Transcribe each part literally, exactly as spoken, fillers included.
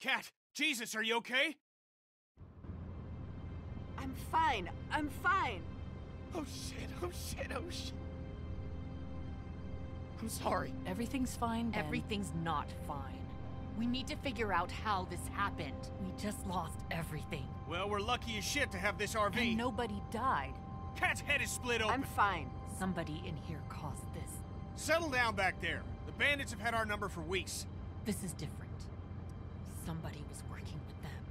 Kat, Jesus, are you okay? I'm fine. I'm fine. Oh, shit. Oh, shit. Oh, shit. I'm sorry. Everything's fine, Ben. Everything's not fine. We need to figure out how this happened. We just lost everything. Well, we're lucky as shit to have this R V. And nobody died. Kat's head is split open. I'm fine. Somebody in here caused this. Settle down back there. The bandits have had our number for weeks. This is different. Somebody was working with them.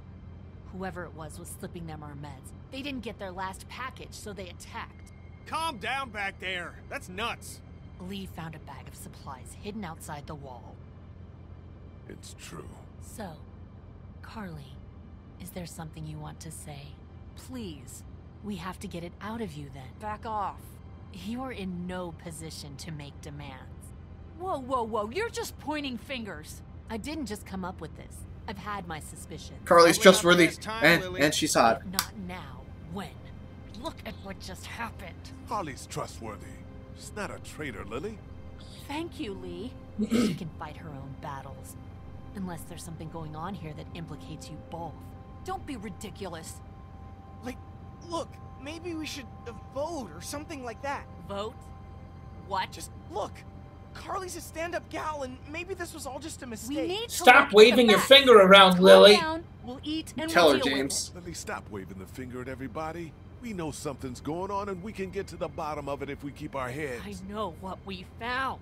Whoever it was was slipping them our meds. They didn't get their last package, so they attacked. Calm down back there. That's nuts. Lee found a bag of supplies hidden outside the wall. It's true. So, Carly, is there something you want to say? Please. We have to get it out of you then. Back off. You're in no position to make demands. Whoa, whoa, whoa. You're just pointing fingers. I didn't just come up with this. I've had my suspicions. Carly's just really... Time, and, and she's hot. Not now. When? Look at what just happened. Carly's trustworthy. She's not a traitor, Lilly. Thank you, Lee. She can fight her own battles. Unless there's something going on here that implicates you both. Don't be ridiculous. Like... Look, maybe we should uh, vote or something like that. Vote? What? Just look. Carly's a stand-up gal, and maybe this was all just a mistake. We need to stop waving your finger around, Lilly. We'll eat and tell her, James. Lilly, stop waving the finger at everybody. We know something's going on, and we can get to the bottom of it if we keep our heads. I know what we found.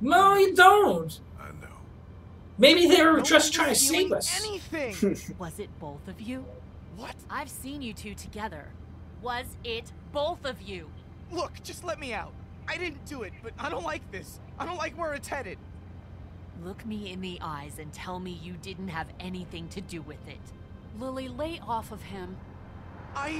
No, you don't. I know. Maybe they were just trying to save us. Anything? Was it both of you? What? I've seen you two together. Was it both of you? Look, just let me out. I didn't do it, but I don't like this. I don't like where it's headed. Look me in the eyes and tell me you didn't have anything to do with it. Lilly, lay off of him. I...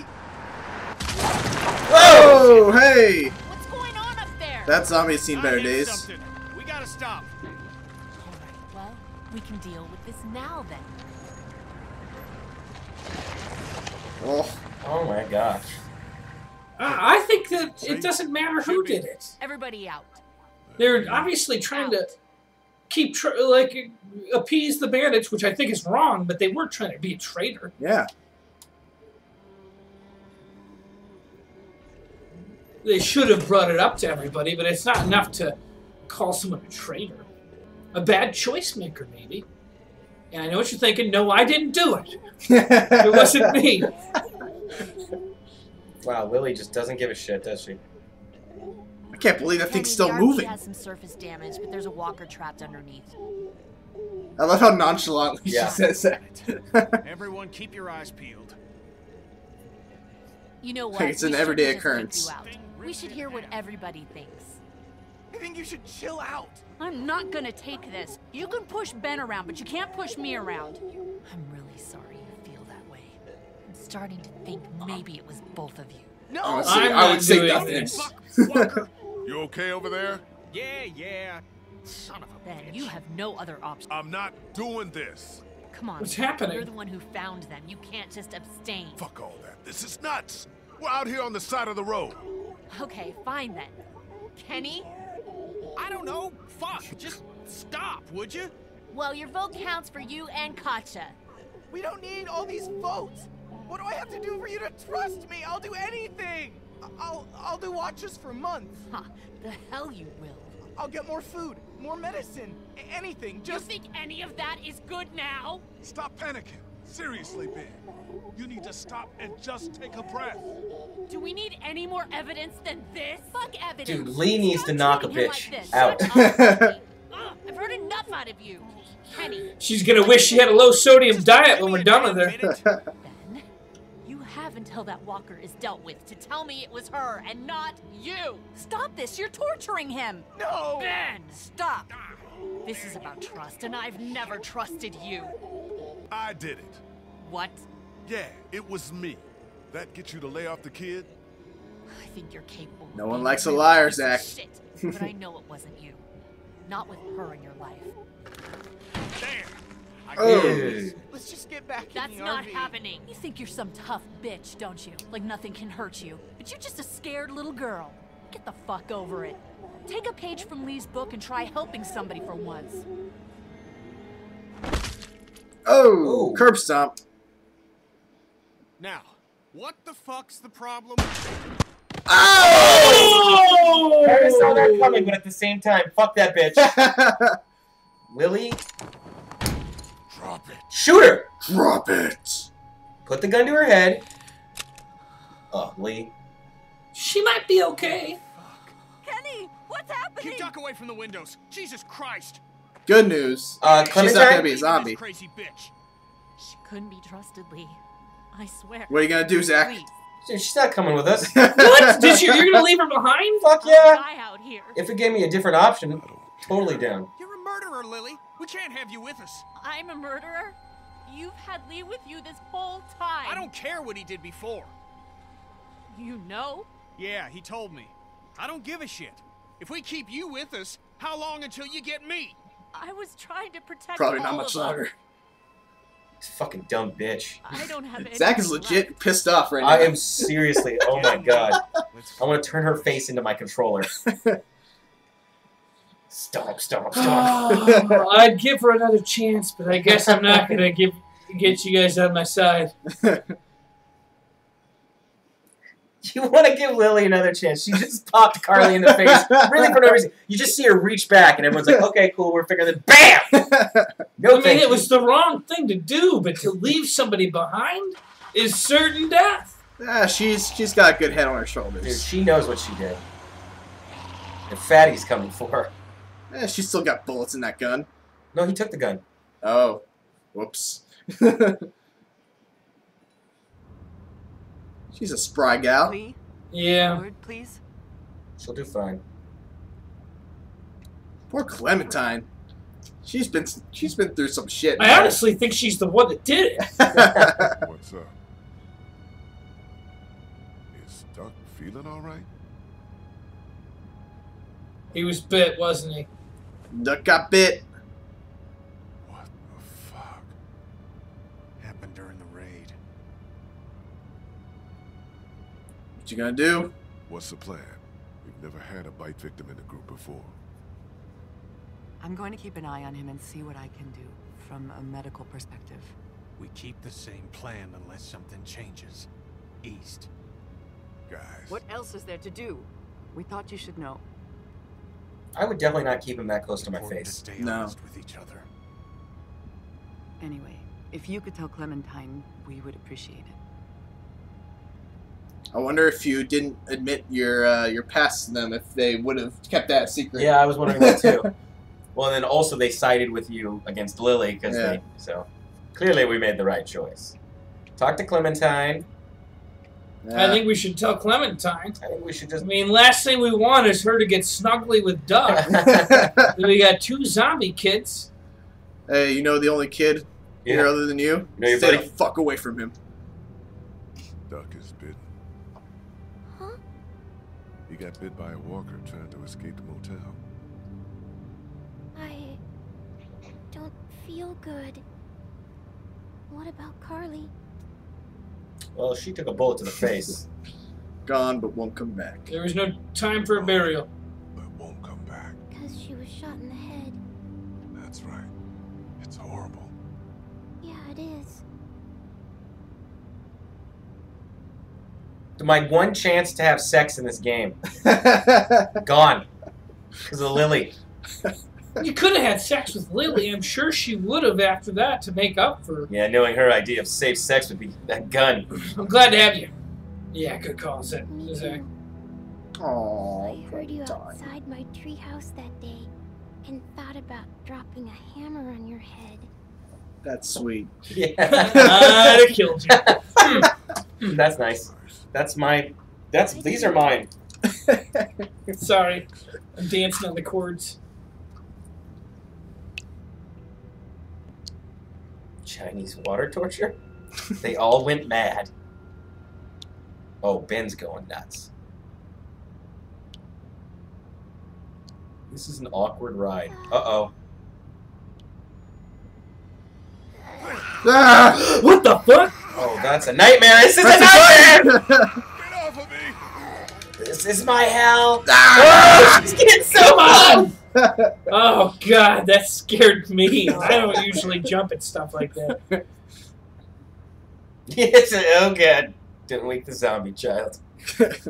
Whoa, hey! What's going on up there? That zombie's seen better days. Something. We gotta stop. All right, well, we can deal with this now then. Oh, oh my gosh. Uh, I think that it doesn't matter who did it. Everybody out. They're obviously trying to keep, tr like, appease the bandits, which I think is wrong, but they weren't trying to be a traitor. Yeah. They should have brought it up to everybody, but it's not enough to call someone a traitor. A bad choice maker, maybe. And I know what you're thinking. No, I didn't do it. It wasn't me. Wow, Lilly just doesn't give a shit, does she? I can't believe that thing's still moving. Has some surface damage, but there's a walker trapped underneath. I love how nonchalantly yeah. she says that. Everyone, keep your eyes peeled. You know what? It's an everyday occurrence. We should hear what everybody thinks. I think you should chill out. I'm not gonna take this. You can push Ben around, but you can't push me around. I'm really sorry you feel that way. I'm starting to think maybe it was both of you. No, honestly, I would say nothing. You okay over there? Yeah, yeah. Son of a Ben, bitch. You have no other option. I'm not doing this. Come on. What's happening? You're the one who found them. You can't just abstain. Fuck all that. This is nuts. We're out here on the side of the road. Okay, fine then. Kenny? I don't know. Fuck. Just stop, would you? Well, your vote counts for you and Katjaa. We don't need all these votes. What do I have to do for you to trust me? I'll do anything. I'll I'll do watches for months. Huh. The hell you will. I'll get more food, more medicine, anything. Just... You think any of that is good now? Stop panicking. Seriously, Ben. You need to stop and just take a breath. Do we need any more evidence than this? Fuck evidence. Dude, Lee needs to knock a bitch like out. Up, I've heard enough out of you. Kenny. She's gonna wish she had a low sodium just diet when we're done with her. Ben, you have until that walker is dealt with to tell me it was her and not you. Stop this, you're torturing him. No. Ben, stop. This is about trust, and I've never trusted you. I did it. What? Yeah, it was me. That gets you to lay off the kid? I think you're capable. No one likes a liar, Zach. Shit, but I know it wasn't you. Not with her in your life. There. I oh. Let's just get back in the R V. That's not happening. You think you're some tough bitch, don't you? Like nothing can hurt you. But you're just a scared little girl. Get the fuck over it. Take a page from Lee's book and try helping somebody for once. Oh, oh, curb stomp. Now, what the fuck's the problem? Oh! I saw that coming, but at the same time, fuck that bitch. Lilly. Drop it. Shoot her. Drop it. Put the gun to her head. Oh, Lee. She might be okay. Kenny, what's happening? Keep Duck away from the windows. Jesus Christ. Good news. Uh, Clementine? She's not gonna be a zombie. Crazy bitch. She couldn't be trusted, Lee. I swear. What are you gonna do, Zach? Please. She's not coming with us. What? Did you? You're gonna leave her behind? Fuck yeah! Out here. If it gave me a different option, totally down. You're a murderer, Lilly. We can't have you with us. I'm a murderer. You've had Lee with you this whole time. I don't care what he did before. You know? Yeah, he told me. I don't give a shit. If we keep you with us, how long until you get me? I was trying to protect. Probably all not much longer. Fucking dumb bitch. I don't have Zach is legit left. Pissed off right now. I am seriously. Oh my god. I want to turn her face into my controller. Stop! Stop! Stop! Oh, I'd give her another chance, but I guess I'm not gonna give get you guys on my side. You want to give Lilly another chance? She just popped Carly in the face, really for no reason. You just see her reach back, and everyone's like, "Okay, cool, we're figuring this." Bam! No, I mean, it you. was the wrong thing to do, but to leave somebody behind is certain death. Ah, she's she's got a good head on her shoulders. Dude, she knows what she did. And Fatty's coming for her. Eh, she's still got bullets in that gun. No, he took the gun. Oh, whoops. She's a spry gal. Lee? Yeah. Lord, please. She'll do fine. Poor Clementine. She's been she's been through some shit. I honestly think she's the one that did it. What's up? Is Duck feeling all right? He was bit, wasn't he? Duck got bit. What the fuck happened during the raid? What you gonna do? What's the plan? We've never had a bite victim in the group before. I'm going to keep an eye on him and see what I can do from a medical perspective. We keep the same plan unless something changes. East. Guys. What else is there to do? We thought you should know. I would definitely not keep him that close to my face. No. With each other. Anyway, if you could tell Clementine, we would appreciate it. I wonder if you didn't admit your uh, your past to them, if they would have kept that secret. Yeah, I was wondering that too. Well, and then also they sided with you against Lilly, because yeah. they so clearly we made the right choice. Talk to Clementine. Yeah. I think we should tell Clementine. I think we should just. I mean, last thing we want is her to get snuggly with Duck. We got two zombie kids. Hey, you know the only kid yeah. here other than you? you know Stay the fuck away from him. Duck is bitten. Huh? He got bit by a walker trying to escape the motel. I don't feel good. What about Carly? Well, she took a bullet to the face. Gone, but won't come back. There is no time for a burial. But won't come back. Because she was shot in the head. That's right. It's horrible. Yeah, it is. My one chance to have sex in this game. Gone. Because of Lilly. You could have had sex with Lilly. I'm sure she would have after that to make up for. Yeah, knowing her idea of safe sex would be that gun. I'm glad to have you. Yeah, good call, Zach. Aww. I heard you outside my treehouse that day and thought about dropping a hammer on your head. That's sweet. Yeah. I killed you. That's nice. That's my. That's. These are mine. Sorry. I'm dancing on the cords. Chinese water torture? They all went mad. Oh, Ben's going nuts. This is an awkward ride. Uh-oh. Ah, what the fuck? Oh, that's a nightmare. This is that's a nightmare! Get off of me! This is my hell. Ah, oh, she's getting so much! Oh, God, that scared me. I don't usually jump at stuff like that. Yes, oh, God. Didn't wake the zombie child. Damn it.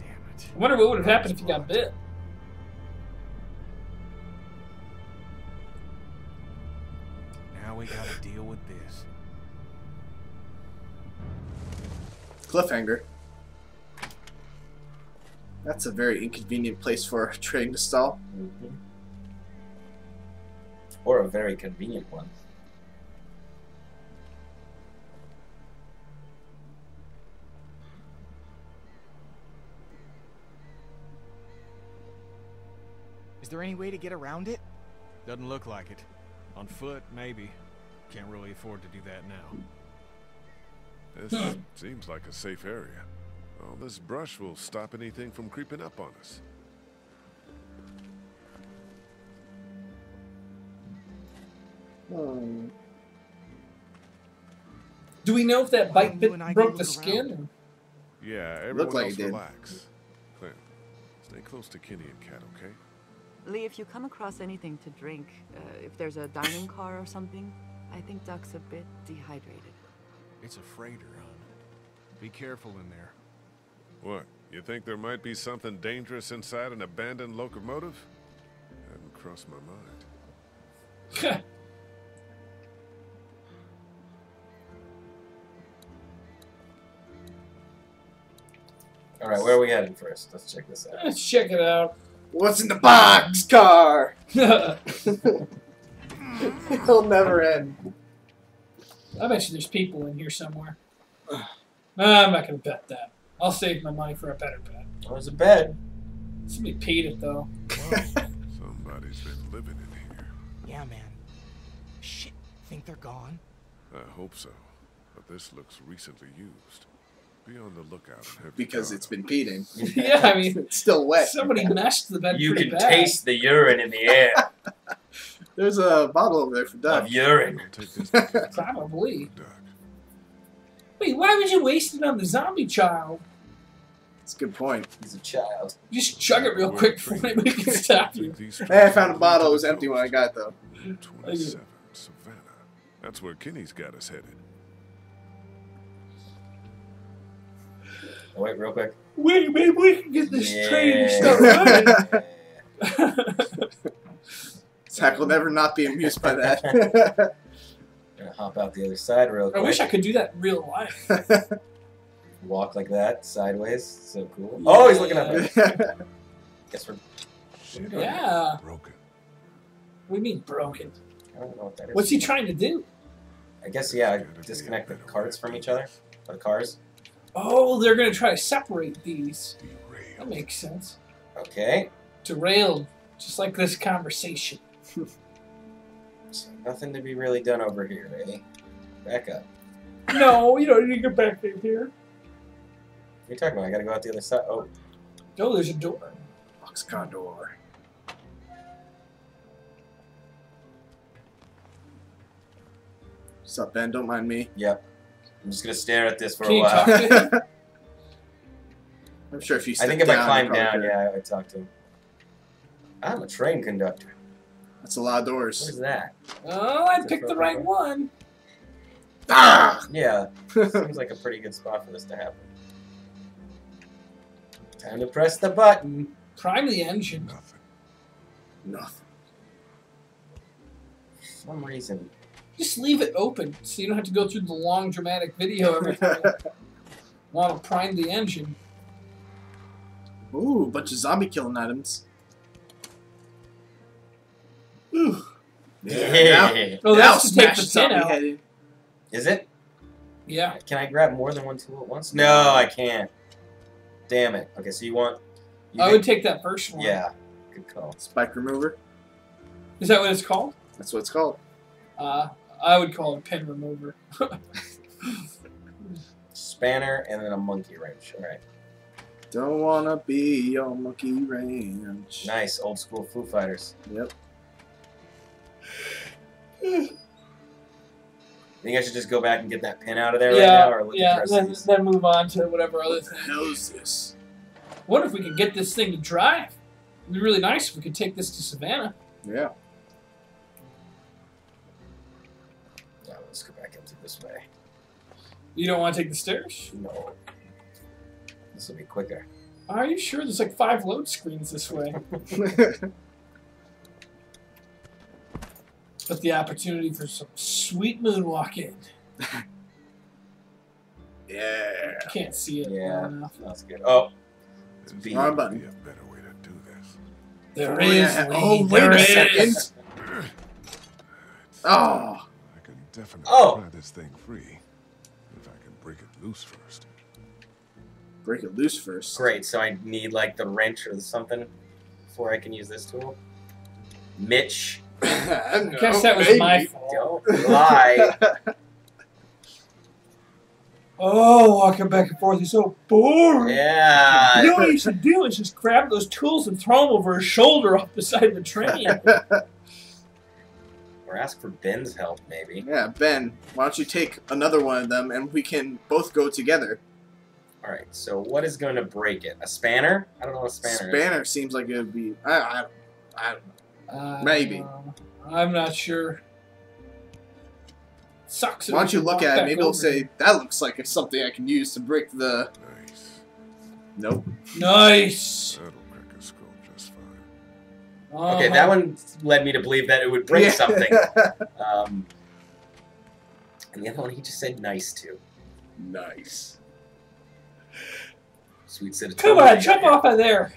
I wonder what would have happened if you got bit. Now we gotta deal with this. Cliffhanger. That's a very inconvenient place for a train to stall. Mm-hmm. Or a very convenient one. Is there any way to get around it? Doesn't look like it. On foot, maybe. Can't really afford to do that now. This seems like a safe area. All this brush will stop anything from creeping up on us. Hmm. Do we know if that bite bit broke the skin? Yeah, everyone like else relax. Claire, stay close to Kenny and Kat, okay? Lee, if you come across anything to drink, uh, if there's a dining car or something, I think Duck's a bit dehydrated. It's a freighter, huh? Be careful in there. What? You think there might be something dangerous inside an abandoned locomotive? Hadn't crossed my mind. All right, where are we headed first? Let's check this out. Let's check it out. What's in the box car? It'll never end. I bet you there's people in here somewhere. No, I'm not going to bet that. I'll save my money for a better bet. There's a bed. Somebody peed it, though. Somebody's been living in here. Yeah, man. Shit. Think they're gone? I hope so. But this looks recently used. Be on the lookout. Because it's been peed in. Yeah, I mean, it's still wet. Somebody mashed the bed you pretty bad. You can taste the urine in the air. There's a bottle over there for Duck. Of urine. Probably. Wait, why would you waste it on the zombie child? That's a good point. He's a child. You just chug it real quick before anybody can stop you. Hey, I found a bottle. It was empty when I got it, though. twenty-seven, Savannah. That's where Kenny's got us headed. Oh, wait, real quick. Wait, maybe we can get this yeah. train and start running. Zach will never not be amused by that. Gonna hop out the other side real quick. I wish I could do that in real life. Walk like that, sideways. So cool. Yeah. Oh, he's looking up. Guess we're... Shit, yeah. Broken. What do you mean broken? I don't know what that is. What's he trying to do? I guess, yeah, disconnect the carts from each other. Or the cars. Oh, they're going to try to separate these. Derailed. That makes sense. Okay. Derailed. Just like this conversation. So nothing to be really done over here, eh? Back up. No, you don't need to get back in here. What are you talking about? I gotta go out the other side. Oh. No, oh, there's a door. Boxcar door. What's up, Ben? Don't mind me. Yep. I'm just gonna stare at this for Can a while. I'm sure if you I think if down, I climb down, could. yeah, I would talk to him. I'm a train conductor. That's a lot of doors. What is that? Oh, I picked the right one. Ah! Yeah. Seems like a pretty good spot for this to happen. Time to press the button. Prime the engine. Nothing. Nothing. For some reason. Just leave it open so you don't have to go through the long dramatic video every time you want to prime the engine. Ooh, a bunch of zombie killing items. Ooh. Yeah. yeah. Now, oh, that's to take the tin out. Headed. Is it? Yeah. Can I grab more than one tool at once? No, I can't. Damn it. Okay, so you want... You I make, would take that first one. Yeah. Good call. Spike remover. Is that what it's called? That's what it's called. Uh, I would call it pin remover. Spanner and then a monkey wrench. All right. Don't want to be your monkey wrench. Nice. Old school Foo Fighters. Yep. I think I should just go back and get that pin out of there yeah, right now, or look yeah, then, then move on to whatever other thing. What the hell is this? What if we could get this thing to drive? It'd be really nice if we could take this to Savannah. Yeah. Yeah, let's go back into this way. You don't want to take the stairs? No. This will be quicker. Are you sure? There's like five load screens this way. But the opportunity for some sweet moonwalking. Yeah. You can't see it. Yeah. That's good. Oh. It's B. There's gotta be a better way to do this. There is. Oh, wait a second. Oh. I can definitely try this thing free if I can break it loose first. Break it loose first. Great. So I need like the wrench or something before I can use this tool. Mitch. I guess that was my fault. Don't lie. Oh, walking back and forth is so boring. Yeah. You know what you should do is just grab those tools and throw them over his shoulder off the side of the train. Or ask for Ben's help, maybe. Yeah, Ben, why don't you take another one of them and we can both go together. All right, so what is going to break it? A spanner? I don't know what a spanner is. Spanner seems like it would be... I, I, I don't know. Uh, maybe. I'm not sure. Sucks. Why don't you look at it? Maybe it'll say that looks like it's something I can use to break the. Nice. Nope. Nice. That'll make us go just fine. Uh, okay, that one led me to believe that it would break yeah. something. Um, and the other one, he just said nice to. Nice. Sweet citizen. Come on, jump here. Off of there.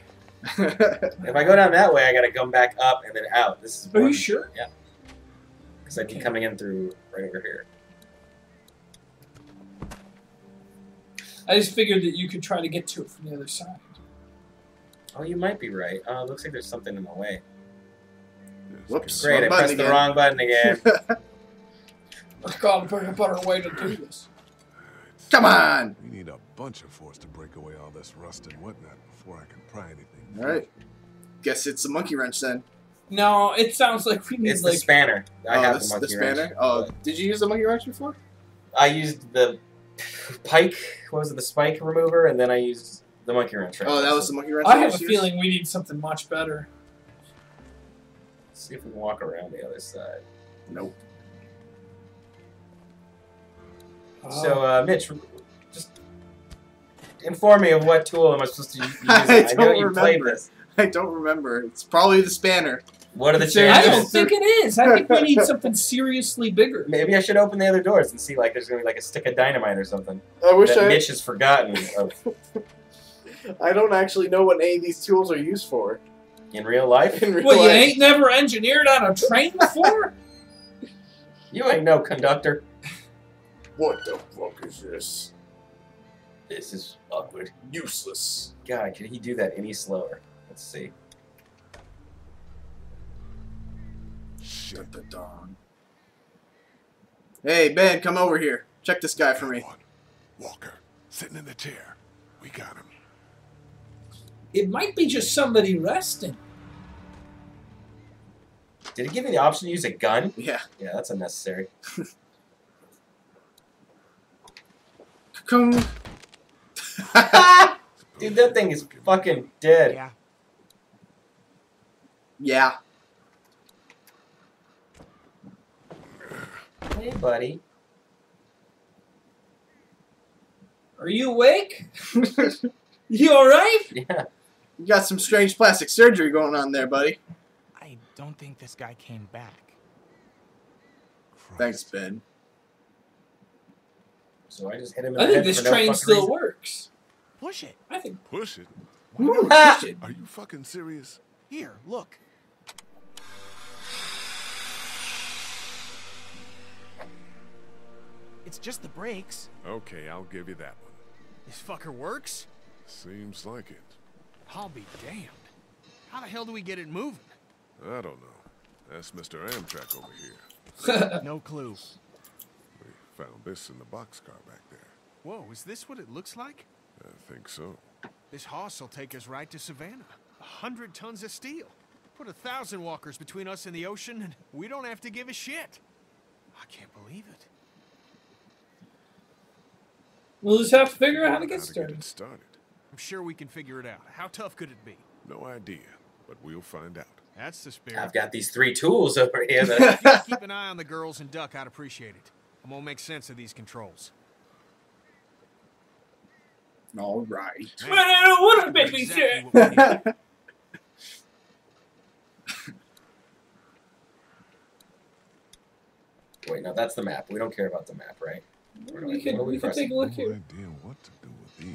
If I go down that way, I gotta come back up and then out. This is. Are one. You sure? Yeah. Because I'd be coming in through right over here. I just figured that you could try to get to it from the other side. Oh, you might be right. Uh, looks like there's something in the way. Whoops! Great, I pressed again. the wrong button again. Let's call and put a better way to do this. Come on! We need a bunch of force to break away all this rust and whatnot before I can pry anything. All right. Guess it's a monkey wrench then. No, it sounds like we need it's like... It's the spanner. I oh, have the monkey the spanner? wrench. Oh, did you use the monkey wrench before? I used the pike. What was it? The spike remover, and then I used the monkey wrench. Right? Oh, that was the monkey wrench. I have a used? feeling we need something much better. Let's see if we can walk around the other side. Nope. So, uh, Mitch, just inform me of what tool am I supposed to use. I, I don't know you remember. played this. I don't remember. It's probably the spanner. What are the chances? I don't think it is. I think we need something seriously bigger. Maybe I should open the other doors and see like there's going to be like a stick of dynamite or something. I wish that I... Mitch has forgotten of. I don't actually know what any of these tools are used for. In real life? In real well, life. You ain't never engineered on a train before? You ain't no conductor. What the fuck is this? This is awkward. Useless. God, can he do that any slower? Let's see. Shut the dawn. Hey, Ben, come over here. Check this guy for me. Walker, sitting in the chair. We got him. It might be just somebody resting. Did it give me the option to use a gun? Yeah. Yeah, that's unnecessary. Come. Dude, that thing is fucking dead. Yeah. Yeah. Hey, buddy. Are you awake? You alright? Yeah. You got some strange plastic surgery going on there, buddy. I don't think this guy came back. Christ. Thanks, Ben. So I just hit him in I the think head this for train no still reason. works. Push it. I think push it. Ooh, push it. Are you fucking serious? Here, look. It's just the brakes. Okay, I'll give you that one. This fucker works? Seems like it. I'll be damned. How the hell do we get it moving? I don't know. That's Mister Amtrak over here. No clue. Found this in the boxcar back there. Whoa, is this what it looks like? I think so. This hoss will take us right to Savannah. A hundred tons of steel. Put a thousand walkers between us and the ocean, and we don't have to give a shit. I can't believe it. We'll just have to figure out how to get started. I'm sure we can figure it out. How tough could it be? No idea, but we'll find out. That's the spirit. I've got these three tools over here. If you keep an eye on the girls and Duck, I'd appreciate it. I'm going to make sense of these controls. All right. Man, I would have been exactly what we need. Wait, no, that's the map. We don't care about the map, right? We, we can, we can take a look here. No idea what to do with these.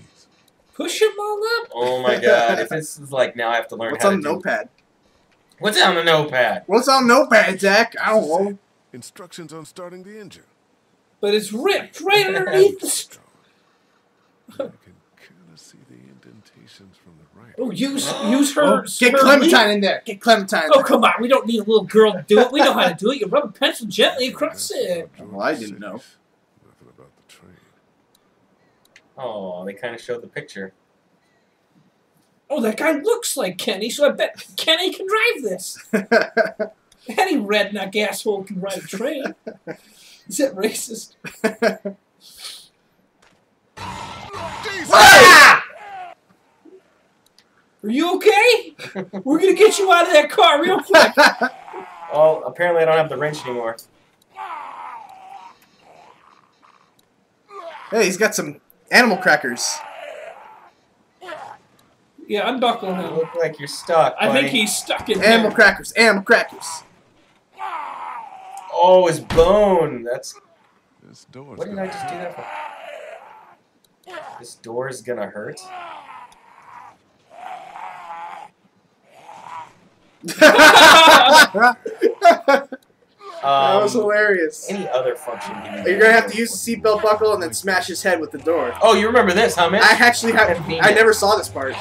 Push them all up. Oh my god! If this is like now, I have to learn. What's how on to notepad? Do... What's on the notepad? What's on notepad, Zach? I don't know. Instructions on starting the engine. But it's ripped right underneath the. I can kind of see the indentations from the right. Oh, use use her. Oh, get Clementine in there. Get Clementine. Oh, come on! We don't need a little girl to do it. We know how to do it. You rub a pencil gently across it. Well, I didn't know. Oh, they kind of showed the picture. Oh, that guy looks like Kenny, so I bet Kenny can drive this. Any redneck asshole can ride a train. Is that racist? Ah! Are you okay? We're going to get you out of that car real quick. Well, apparently I don't have the wrench anymore. Hey, he's got some... animal crackers. Yeah, unbuckle him. You look like you're stuck. I buddy. think he's stuck in animal there. crackers. Animal crackers. Oh, his bone. That's. This door's what did I just do that for? This door is gonna hurt. Um, that was hilarious. Any other function? You're gonna have to use the seatbelt buckle and then smash his head with the door. Oh, you remember this, huh, man? I actually have. I never saw this part.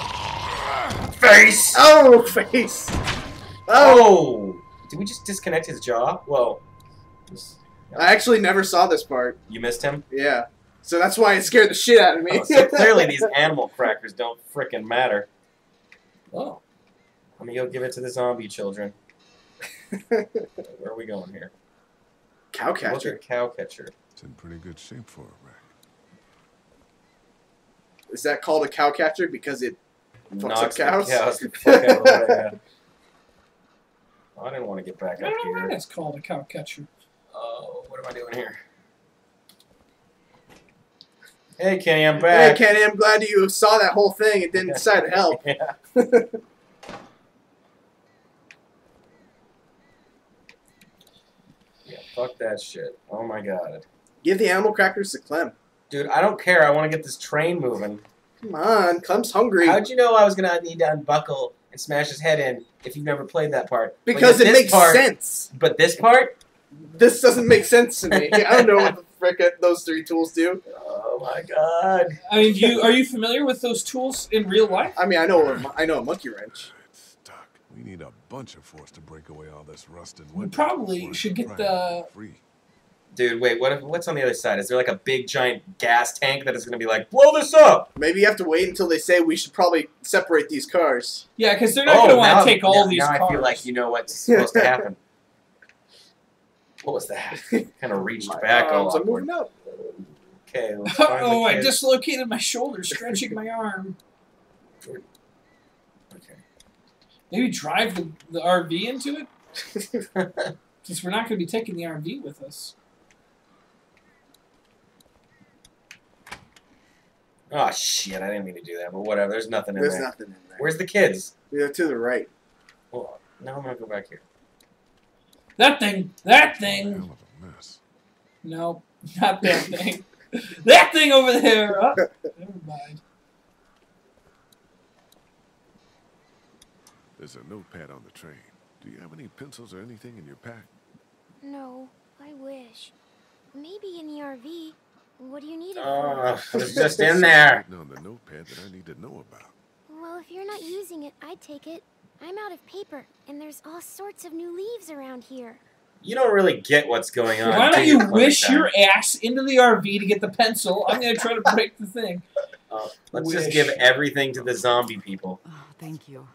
Face. Oh, face. Oh. oh. Did we just disconnect his jaw? Well, just, yeah. I actually never saw this part. You missed him. Yeah. So that's why it scared the shit out of me. Oh, so clearly, these animal crackers don't frickin' matter. Oh. I'm gonna go give it to the zombie children. Where are we going here? Cowcatcher. What's a cowcatcher? It's in pretty good shape for it, right? Is that called a cowcatcher because it fucks Knocks up cows? cows the fuck out of the way, yeah. Oh, I didn't want to get back I up here. I don't know why it's called a cowcatcher. Oh, what am I doing here? Hey, Kenny, I'm back. Hey, Kenny, I'm glad you saw that whole thing and didn't decide to help. Yeah. Fuck that shit. Oh my god. Give the animal crackers to Clem. Dude, I don't care. I want to get this train moving. Come on. Clem's hungry. How'd you know I was going to need to unbuckle and smash his head in if you've never played that part? Because it makes part, sense. But this part? This doesn't make sense to me. I don't know what the frick those three tools do. Oh my god. I mean, you, are you familiar with those tools in real life? I mean, I know a, I know a monkey wrench. We need a bunch of force to break away all this rusted wood. We probably should get the... Free. Dude, wait, what? If, what's on the other side? Is there like a big giant gas tank that is going to be like, blow this up? Maybe you have to wait until they say we should probably separate these cars. Yeah, because they're not oh, going to want to take all now, these now cars. Now I feel like you know what's supposed to happen. What was that? Kind of reached my back all I'm moving up. Okay. Oh, I dislocated my shoulder, stretching my arm. Maybe drive the, the R V into it? Since we're not going to be taking the R V with us. Oh, shit. I didn't mean to do that, but whatever. There's nothing in there. There's nothing in there. Where's the kids? They're to the right. Well, now I'm going to go back here. That thing. That thing. Hell of a mess. No, not that thing. That thing over there. Oh, never mind. There's a notepad on the train. Do you have any pencils or anything in your pack? No, I wish. Maybe in the R V. What do you need it uh, for? It's just in there. On the notepad that I need to know about. Well, if you're not using it, I'd take it. I'm out of paper, and there's all sorts of new leaves around here. You don't really get what's going on. Why don't you wish your ass into the R V to get the pencil? I'm going to try to break the thing. Uh, let's wish. just give everything to the zombie people. Oh, thank you.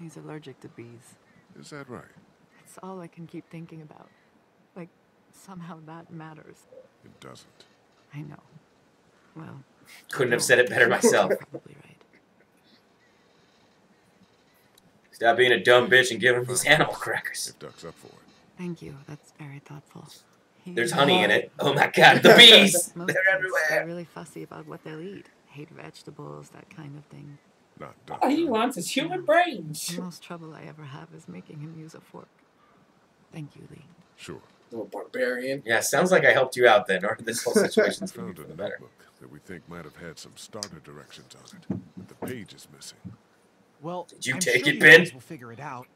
He's allergic to bees. Is that right? That's all I can keep thinking about. Like, somehow that matters. It doesn't. I know. Well, Couldn't have said it better myself. Stop being a dumb bitch and give him these animal crackers. If Duck's up for it. Thank you. That's very thoughtful. There's honey in it. Oh my god, the bees! They're everywhere. They're really fussy about what they'll eat. Hate vegetables, that kind of thing. Not Duck. All he wants is human brains. The most trouble I ever have is making him use a fork. Thank you, Lee. Sure. Little barbarian. Yeah, sounds like I helped you out then, or this whole situation's going to be better. That we think might have had some starter directions on it, but the page is missing. Well, did you I'm take sure it, Ben? We'll figure it out.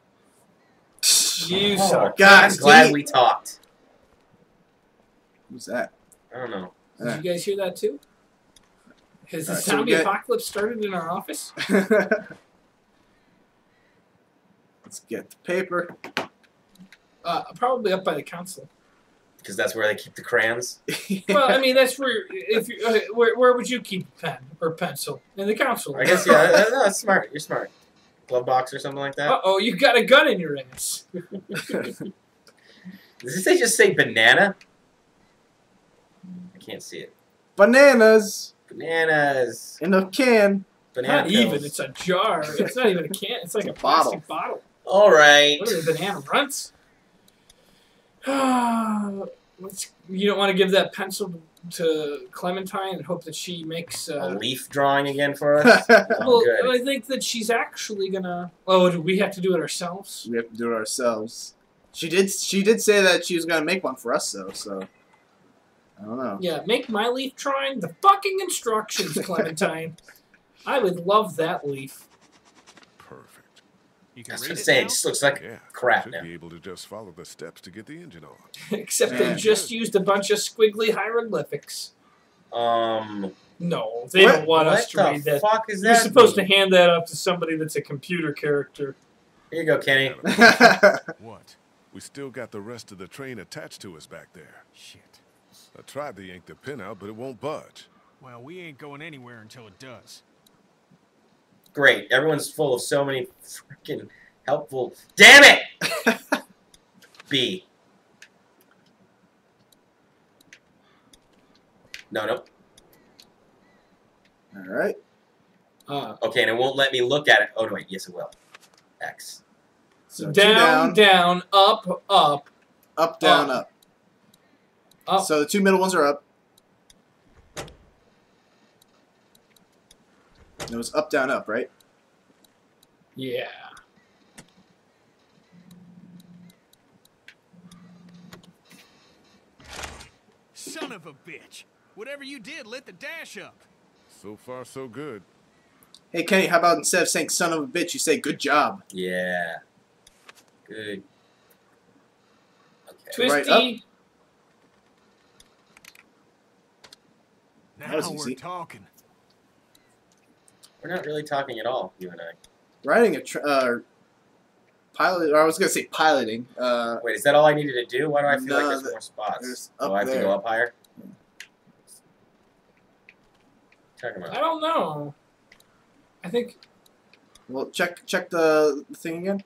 You oh, suck. God, I'm glad he... we talked. Who's that? I don't know. Did uh, you guys hear that too? Has the zombie apocalypse started in our office? Let's get the paper. Uh, probably up by the council. Because that's where they keep the crayons. Well, I mean, that's where. If you, okay, where, where would you keep a pen or pencil in the council? I guess yeah. That, that's smart. You're smart. Glove box or something like that. Uh oh, you got a gun in your ass. Does this they just say banana? I can't see it. Bananas. Bananas. In a can. Banana. Not pills. Even. It's a jar. It's not even a can. It's like it's a, a plastic bottle. bottle. All right. What are the banana runts? Let's, you don't want to give that pencil to Clementine and hope that she makes uh, a leaf drawing again for us? Well, good. I think that she's actually gonna. Oh, do we have to do it ourselves? We have to do it ourselves. She did. She did say that she was gonna make one for us, though. So I don't know. Yeah, make my leaf drawing. The fucking instructions, Clementine. I would love that leaf. You can I was gonna say, it, it just looks like yeah, crap now. Be able to just follow the steps to get the engine on. Except they just used a bunch of squiggly hieroglyphics. Um. No, they what, don't want us to read that. What the fuck is that? You're supposed mean? to hand that up to somebody that's a computer character. Here you go, Kenny. What? We still got the rest of the train attached to us back there. Shit. I tried to yank the pin out, but it won't budge. Well, we ain't going anywhere until it does. Great. Everyone's full of so many freaking helpful. Damn it! B. No, no. All right. Uh, okay, and it won't let me look at it. Oh, no, wait. Yes, it will. X. So down, down, down, up, up. Up, down, up. up. up. So the two middle ones are up. It was up, down, up, right? Yeah. Son of a bitch. Whatever you did, lit the dash up. So far, so good. Hey, Kenny, how about instead of saying son of a bitch, you say good job? Yeah. Good. Okay. Twisty. Right up. Now that was easy. We're talking. We're not really talking at all, you and I. Riding a tr uh, pilot. Or I was gonna say piloting. Uh, Wait, is that all I needed to do? Why do I feel no, like there's the, more spots? Oh, I have there. to go up higher. Check them out. I don't know. I think. Well, check check the thing again.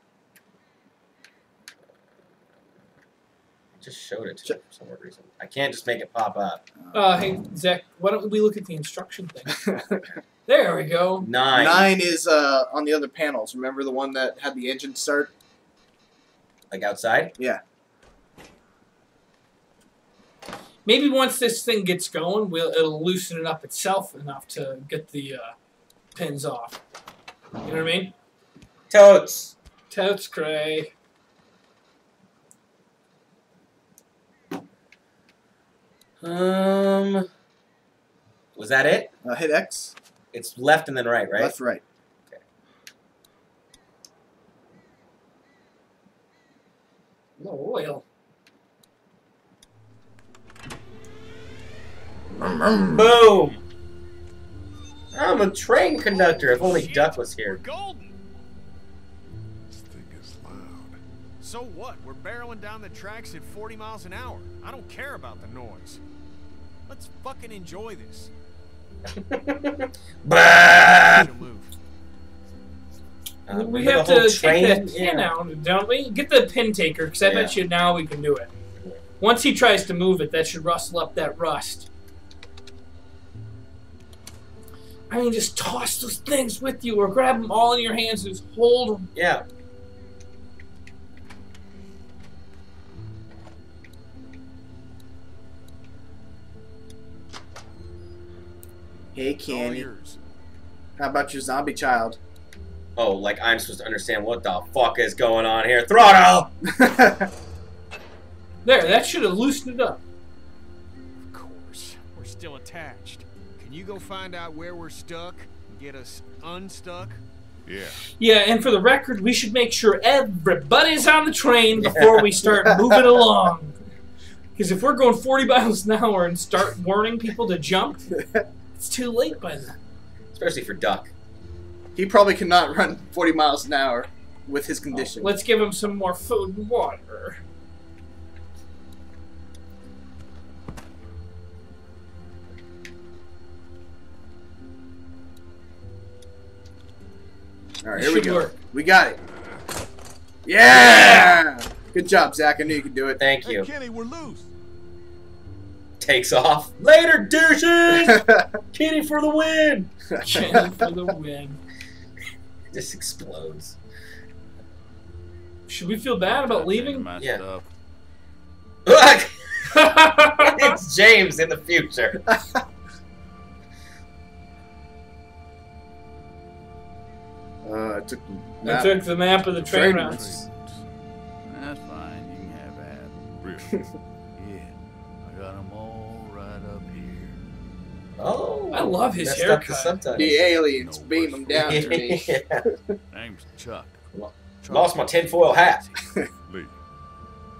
I just showed it to you for some reason. I can't just make it pop up. Uh, hey Zach, why don't we look at the instruction thing? There we go. Nine. Nine is uh, on the other panels. Remember the one that had the engine start? Like outside? Yeah. Maybe once this thing gets going, we'll, it'll loosen it up itself enough to get the uh, pins off. You know what I mean? Totes. Totes, Cray. Um. Was that it? Uh, hit X. It's left and then right, right? Left, right. Okay. No oil. Boom! I'm a train conductor. If only Duck was here. Golden. This thing is loud. So what? We're barreling down the tracks at forty miles an hour. I don't care about the noise. Let's fucking enjoy this. uh, we have to take that pin out, don't we? Get the pin taker, because I yeah. bet you now we can do it. Once he tries to move it, that should rustle up that rust. I mean, just toss those things with you or grab them all in your hands and just hold them. Yeah. Hey, Kenny. How about your zombie child? Oh, like I'm supposed to understand what the fuck is going on here. Throttle! There, that should have loosened it up. Of course. We're still attached. Can you go find out where we're stuck and get us unstuck? Yeah. Yeah, and for the record, we should make sure everybody's on the train before yeah. we start moving along. Because if we're going forty miles an hour and start warning people to jump, it's too late by then. Especially for Duck. He probably cannot run forty miles an hour with his condition. Oh, let's give him some more food and water. All right, here we go. Work. We got it. Yeah! Good job, Zach. I knew you could do it. Thank you. Hey, Kenny, we're loose. Takes off. Later, douches! Kenny for the win! Kenny for the win. It just explodes. Should we feel bad about that leaving? Yeah. Look! It's James in the future. Uh, I took the map. I took the map of the train, train routes. That's fine. You can have that. Yeah, I got them all right up here. Oh, I love his haircut. The aliens no beam them down to me. Yeah. Name's Chuck. Chuck. Lost my tinfoil hat. Lee,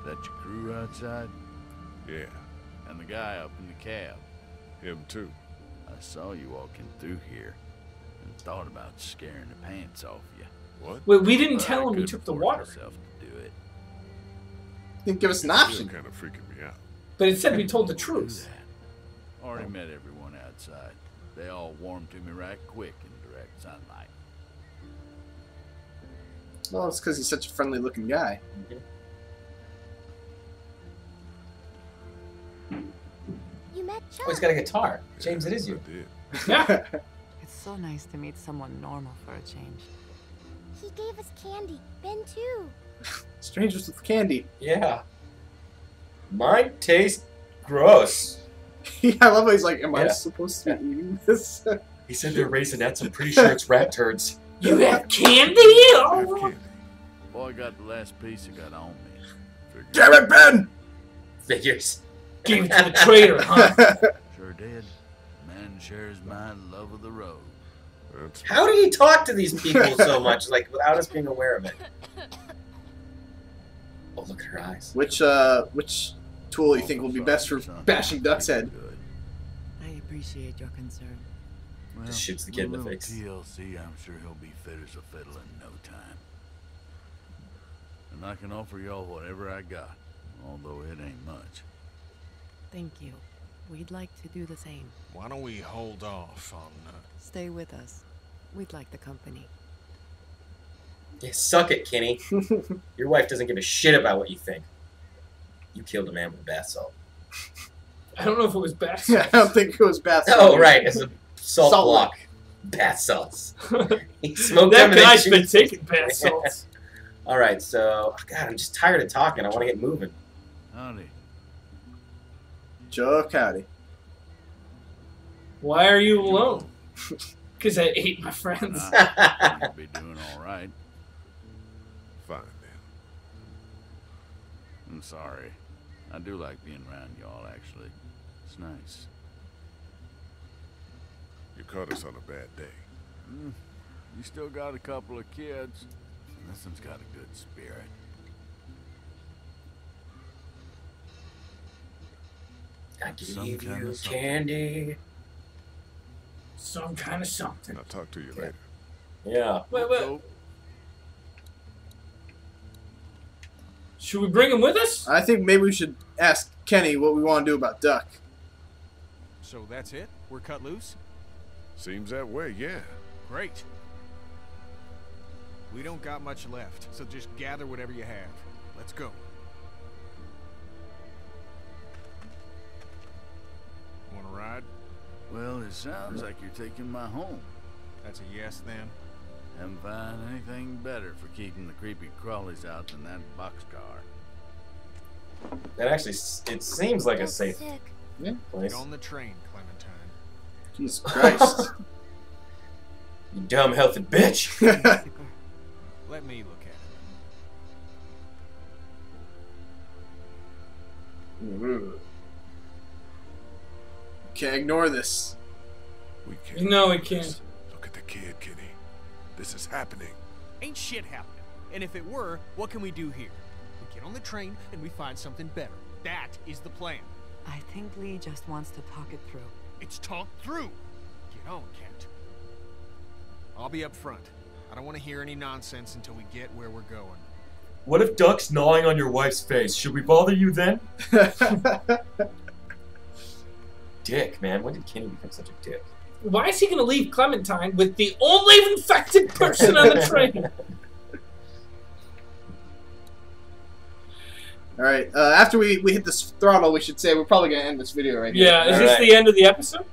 that your crew outside? Yeah. And the guy up in the cab. Him too. I saw you walking through here. Thought about scaring the pants off you. What? Wait, we didn't but tell him we took the water. To do it. Didn't give us an option. Kind of freaking me out. But it said we told the truth. Already met everyone outside. They all warmed to me right quick in direct sunlight. Well, it's because he's such a friendly-looking guy. You met Chuck. Oh, he's got a guitar. James, yeah, it is you. Yeah. It's so nice to meet someone normal for a change. He gave us candy. Ben, too. Strangers with candy. Yeah. Mine tastes gross. Yeah, I love how he's like, am yeah. I supposed to be eating this? He said they're raisinets. I'm pretty sure it's rat turds. You have candy? Oh. I have candy. Boy, I got the last piece I got on me. Figures. Damn it, Ben! Figures. Gave it to the traitor, huh? Sure did. Man shares my love of the road. Oops. How do you talk to these people so much, like, without us being aware of it? Oh, look at her eyes. Which, uh, which tool do you think will be best for bashing Duck's head? I appreciate your concern. Well, just shoots the kid in the face. T L C, I'm sure he'll be fit as a fiddle in no time. And I can offer y'all whatever I got, although it ain't much. Thank you. We'd like to do the same. Why don't we hold off on that? Uh... Stay with us. We'd like the company. Yeah, suck it, Kenny. Your wife doesn't give a shit about what you think. You killed a man with bath salt. I don't know if it was bath salt. I don't think it was bath salt. Oh, right. It's a salt, salt block. block. Bath salts. He smoked that guy's been shoes. taking bath salts. All right, so... God, I'm just tired of talking. I want to get moving. Howdy. Chuck, howdy. Why are you alone? Because I ate my friends. Nah, I'll be doing all right. Fine, man. I'm sorry. I do like being around y'all, actually. It's nice. You caught us on a bad day. Mm, you still got a couple of kids. This one's got a good spirit. I give Some you kind of candy. Some kind of something. I'll talk to you later. Yeah. Wait, wait. Should we bring him with us? I think maybe we should ask Kenny what we want to do about Duck. So that's it? We're cut loose? Seems that way, yeah. Great. We don't got much left, so just gather whatever you have. Let's go. Well, there's sounds like you're taking my home. That's a yes, then? Haven't found anything better for keeping the creepy crawlies out than that boxcar. That actually, it seems like a safe yeah, place. Get on the train, Clementine. Jesus Christ. You dumb, healthy bitch. Let me look at it. Mm-hmm. Can't ignore this. We can't. No, we can't. This. Look at the kid, Kenny. This is happening. Ain't shit happening. And if it were, what can we do here? We get on the train and we find something better. That is the plan. I think Lee just wants to talk it through. It's talked through. Get on, Kent. I'll be up front. I don't want to hear any nonsense until we get where we're going. What if Duck's gnawing on your wife's face? Should we bother you then? Dick, man. When did Kenny become such a dick? Why is he going to leave Clementine with the only infected person on the train? All right. Uh, after we, we hit this throttle, we should say we're probably going to end this video right yeah, here. Yeah. Is All this right. the end of the episode?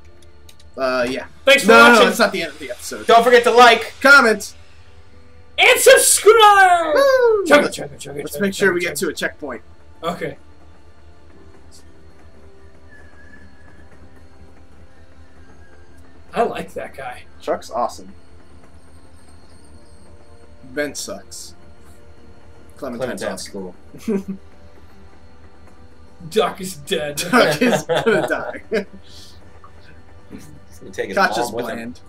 Uh, yeah. Thanks for no, watching. No, no, it's not the end of the episode. Don't forget to like, comment, and subscribe. Woo! Chugga, chugga, chugga, Let's chugga, make chugga, sure chugga, we get chugga. to a checkpoint. Okay. I like that guy. Chuck's awesome. Ben sucks. Clementine's awesome. Cool. Duck is dead. Duck is gonna die. Katjaa's bland.